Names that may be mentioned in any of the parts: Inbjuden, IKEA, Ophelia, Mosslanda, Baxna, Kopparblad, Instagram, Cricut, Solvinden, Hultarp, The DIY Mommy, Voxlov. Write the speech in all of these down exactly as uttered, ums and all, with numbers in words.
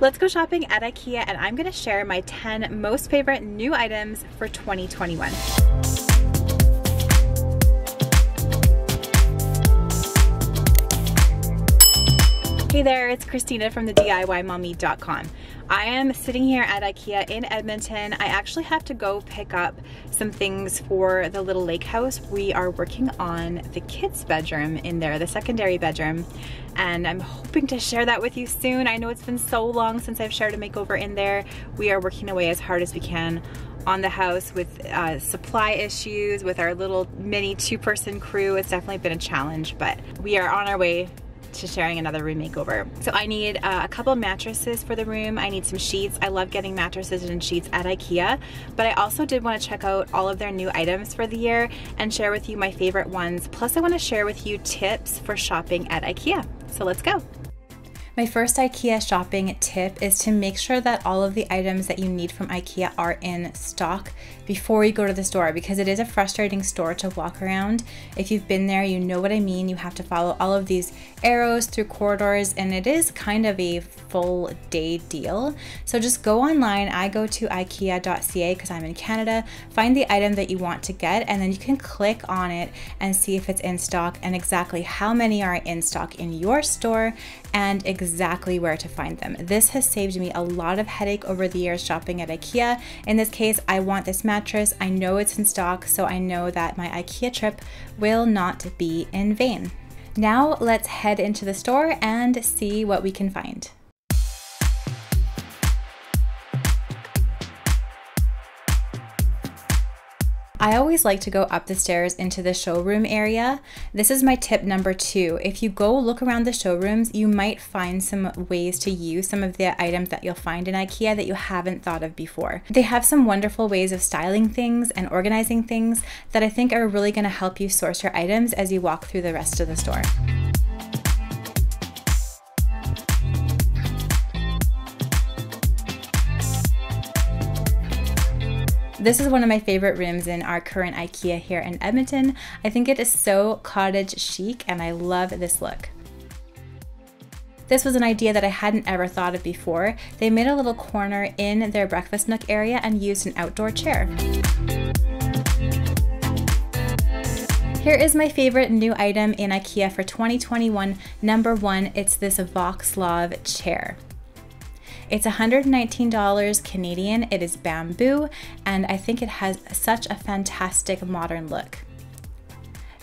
Let's go shopping at IKEA, and I'm gonna share my ten most favorite new items for twenty twenty-one. Hey there, it's Christina from the D I Y mommy dot com. I am sitting here at IKEA in Edmonton. I actually have to go pick up some things for the little lake house. We are working on the kids' bedroom in there, the secondary bedroom, and I'm hoping to share that with you soon. I know it's been so long since I've shared a makeover in there. We are working away as hard as we can on the house with uh, supply issues, with our little mini two-person crew. It's definitely been a challenge, but we are on our way to sharing another room makeover. So I need uh, a couple of mattresses for the room. I need some sheets. I love getting mattresses and sheets at IKEA, but I also did want to check out all of their new items for the year and share with you my favorite ones. Plus I want to share with you tips for shopping at IKEA. So let's go. My first IKEA shopping tip is to make sure that all of the items that you need from IKEA are in stock before you go to the store, because it is a frustrating store to walk around. If you've been there, you know what I mean. You have to follow all of these arrows through corridors, and it is kind of a full day deal. So just go online. I go to ikea dot c a because I'm in Canada. Find the item that you want to get, and then you can click on it and see if it's in stock and exactly how many are in stock in your store and exactly exactly where to find them. This has saved me a lot of headache over the years shopping at IKEA. In this case, I want this mattress. I know it's in stock, so I know that my IKEA trip will not be in vain. Now let's head into the store and see what we can find. I always like to go up the stairs into the showroom area. This is my tip number two. If you go look around the showrooms, you might find some ways to use some of the items that you'll find in IKEA that you haven't thought of before. They have some wonderful ways of styling things and organizing things that I think are really going to help you source your items as you walk through the rest of the store. This is one of my favorite rooms in our current IKEA here in Edmonton. I think it is so cottage chic, and I love this look. This was an idea that I hadn't ever thought of before. They made a little corner in their breakfast nook area and used an outdoor chair. Here is my favorite new item in IKEA for twenty twenty-one. Number one, it's this Voxlov chair. It's one hundred nineteen dollars Canadian. It is bamboo, and I think it has such a fantastic modern look.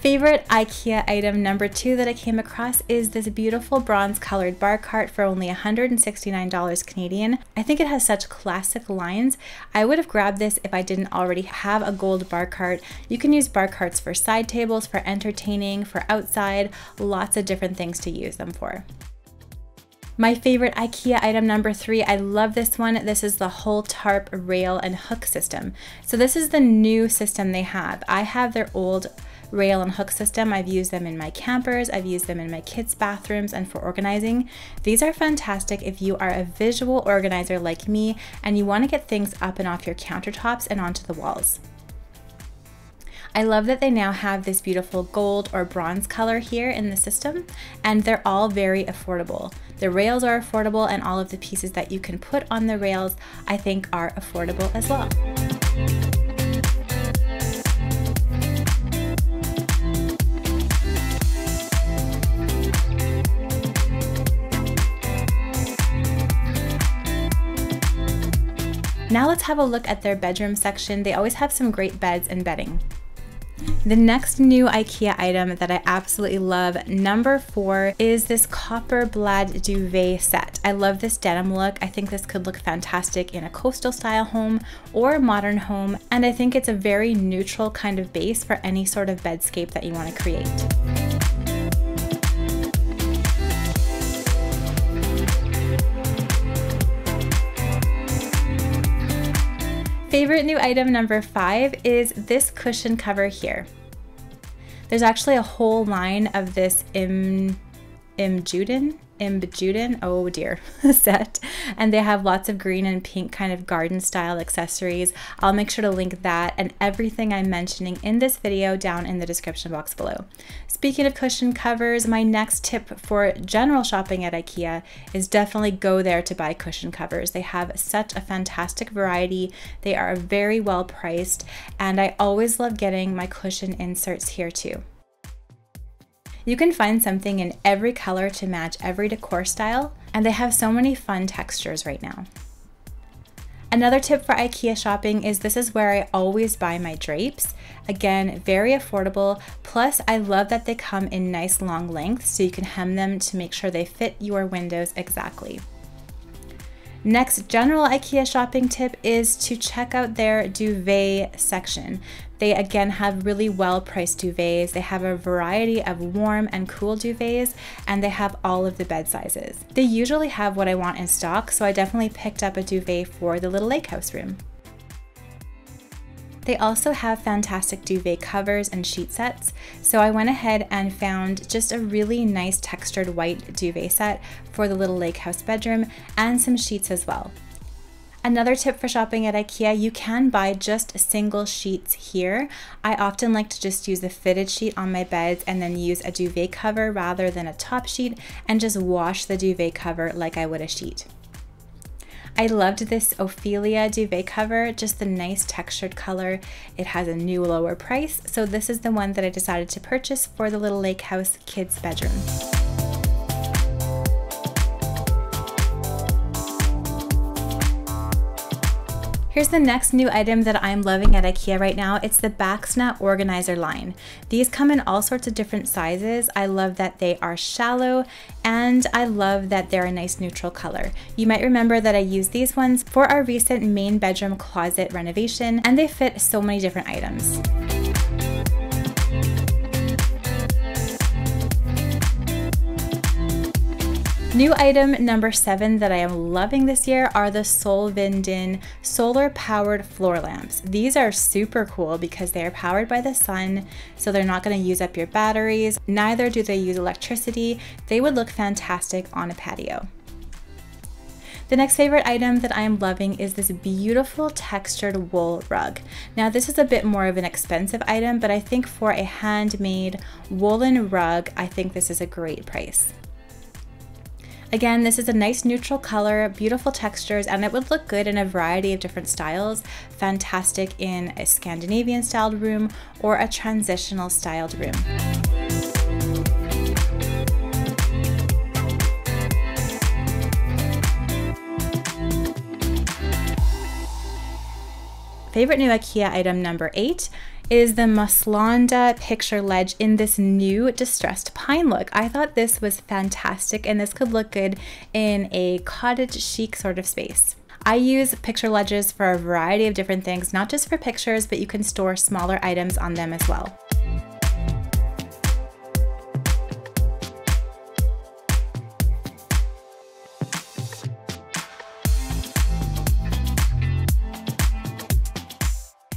Favorite IKEA item number two that I came across is this beautiful bronze colored bar cart for only one hundred sixty-nine dollars Canadian. I think it has such classic lines. I would have grabbed this if I didn't already have a gold bar cart. You can use bar carts for side tables, for entertaining, for outside, lots of different things to use them for. My favorite IKEA item number three, I love this one. This is the Hultarp rail and hook system. So this is the new system they have. I have their old rail and hook system. I've used them in my campers, I've used them in my kids' bathrooms and for organizing. These are fantastic if you are a visual organizer like me and you want to get things up and off your countertops and onto the walls. I love that they now have this beautiful gold or bronze color here in the system, and they're all very affordable. The rails are affordable, and all of the pieces that you can put on the rails, I think, are affordable as well. Now let's have a look at their bedroom section. They always have some great beds and bedding. The next new IKEA item that I absolutely love, number four, is this Kopparblad duvet set. I love this denim look. I think this could look fantastic in a coastal style home or a modern home, and I think it's a very neutral kind of base for any sort of bedscape that you want to create. Favorite new item number five is this cushion cover here. There's actually a whole line of this Im, Inbjuden, Inbjuden, oh dear, set. And they have lots of green and pink kind of garden style accessories. I'll make sure to link that and everything I'm mentioning in this video down in the description box below. Speaking of cushion covers, my next tip for general shopping at IKEA is definitely go there to buy cushion covers. They have such a fantastic variety. They are very well priced, and I always love getting my cushion inserts here too. You can find something in every color to match every decor style, and they have so many fun textures right now. Another tip for IKEA shopping is this is where I always buy my drapes. Again, very affordable, plus I love that they come in nice long lengths so you can hem them to make sure they fit your windows exactly. Next general IKEA shopping tip is to check out their duvet section. They again have really well-priced duvets. They have a variety of warm and cool duvets, and they have all of the bed sizes. They usually have what I want in stock, so I definitely picked up a duvet for the little lake house room. They also have fantastic duvet covers and sheet sets, so I went ahead and found just a really nice textured white duvet set for the little lake house bedroom and some sheets as well. Another tip for shopping at IKEA, you can buy just single sheets here. I often like to just use a fitted sheet on my beds and then use a duvet cover rather than a top sheet and just wash the duvet cover like I would a sheet. I loved this Ophelia duvet cover, just the nice textured color. It has a new lower price, so this is the one that I decided to purchase for the little lake house kids' bedroom. Here's the next new item that I'm loving at IKEA right now. It's the Baxna organizer line. These come in all sorts of different sizes. I love that they are shallow, and I love that they're a nice neutral color. You might remember that I used these ones for our recent main bedroom closet renovation, and they fit so many different items. New item number seven that I am loving this year are the Solvinden solar powered floor lamps. These are super cool because they are powered by the sun, so they're not going to use up your batteries, neither do they use electricity. They would look fantastic on a patio. The next favorite item that I am loving is this beautiful textured wool rug. Now this is a bit more of an expensive item, but I think for a handmade woolen rug, I think this is a great price. Again, this is a nice neutral color, beautiful textures, and it would look good in a variety of different styles. Fantastic in a Scandinavian styled room or a transitional styled room. Favorite new IKEA item number eight is the Mosslanda picture ledge in this new distressed pine look. I thought this was fantastic, and this could look good in a cottage chic sort of space. I use picture ledges for a variety of different things, not just for pictures, but you can store smaller items on them as well.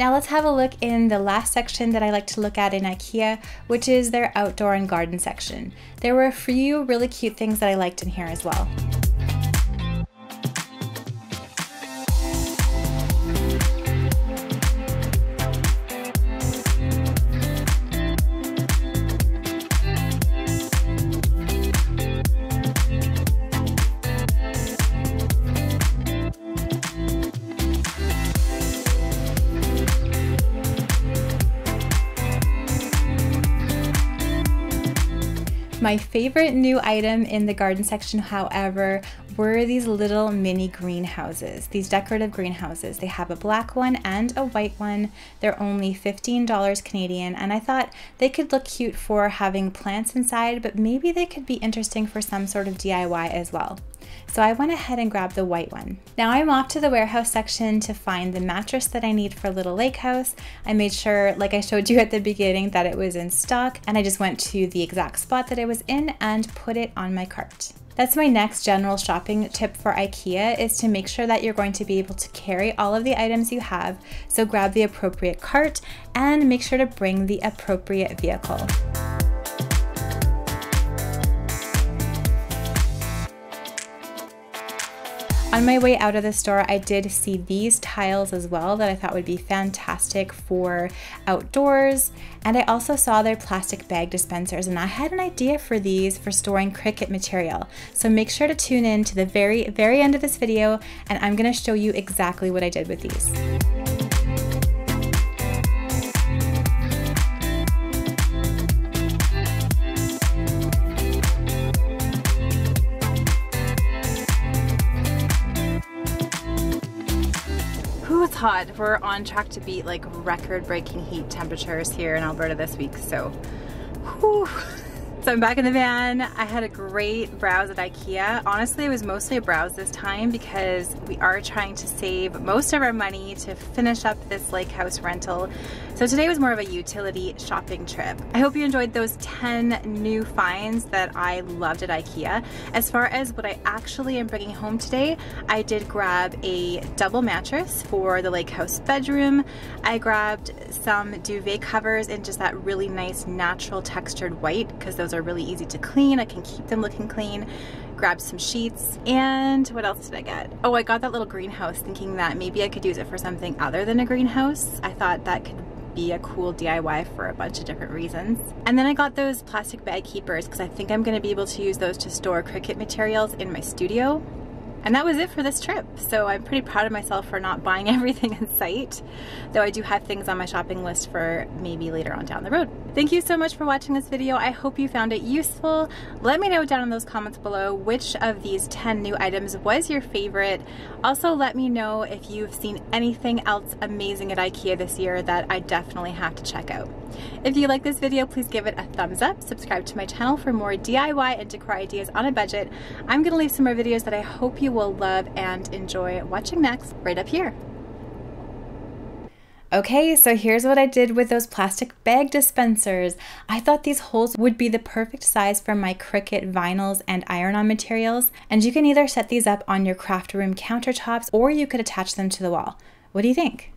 Now let's have a look in the last section that I like to look at in IKEA, which is their outdoor and garden section. There were a few really cute things that I liked in here as well. My favorite new item in the garden section, however, were these little mini greenhouses, these decorative greenhouses. They have a black one and a white one. They're only fifteen dollars Canadian, and I thought they could look cute for having plants inside, but maybe they could be interesting for some sort of D I Y as well. So I went ahead and grabbed the white one. Now I'm off to the warehouse section to find the mattress that I need for Little Lake House. I made sure, like I showed you at the beginning, that it was in stock, and I just went to the exact spot that it was in and put it on my cart. That's my next general shopping tip for IKEA, is to make sure that you're going to be able to carry all of the items you have. So grab the appropriate cart and make sure to bring the appropriate vehicle. On my way out of the store, I did see these tiles as well that I thought would be fantastic for outdoors. And I also saw their plastic bag dispensers, and I had an idea for these for storing Cricut material. So make sure to tune in to the very, very end of this video, and I'm gonna show you exactly what I did with these. Hot. We're on track to beat like record-breaking heat temperatures here in Alberta this week, so whew. So I'm back in the van. I had a great browse at IKEA. Honestly, it was mostly a browse this time because we are trying to save most of our money to finish up this lake house rental. So today was more of a utility shopping trip. I hope you enjoyed those ten new finds that I loved at IKEA. As far as what I actually am bringing home today, I did grab a double mattress for the lake house bedroom. I grabbed some duvet covers in just that really nice natural textured white because those are really easy to clean. I can keep them looking clean. Grabbed some sheets, and what else did I get? Oh, I got that little greenhouse thinking that maybe I could use it for something other than a greenhouse. I thought that could be a cool D I Y for a bunch of different reasons. And then I got those plastic bag keepers because I think I'm gonna be able to use those to store Cricut materials in my studio. And that was it for this trip. So I'm pretty proud of myself for not buying everything in sight, though I do have things on my shopping list for maybe later on down the road. Thank you so much for watching this video. I hope you found it useful. Let me know down in those comments below which of these ten new items was your favorite. Also, let me know if you've seen anything else amazing at IKEA this year that I definitely have to check out. If you like this video, please give it a thumbs up. Subscribe to my channel for more D I Y and decor ideas on a budget. I'm gonna leave some more videos that I hope you will love and enjoy watching next right up here. Okay, so here's what I did with those plastic bag dispensers. I thought these holes would be the perfect size for my Cricut vinyls and iron-on materials, and you can either set these up on your craft room countertops or you could attach them to the wall. What do you think?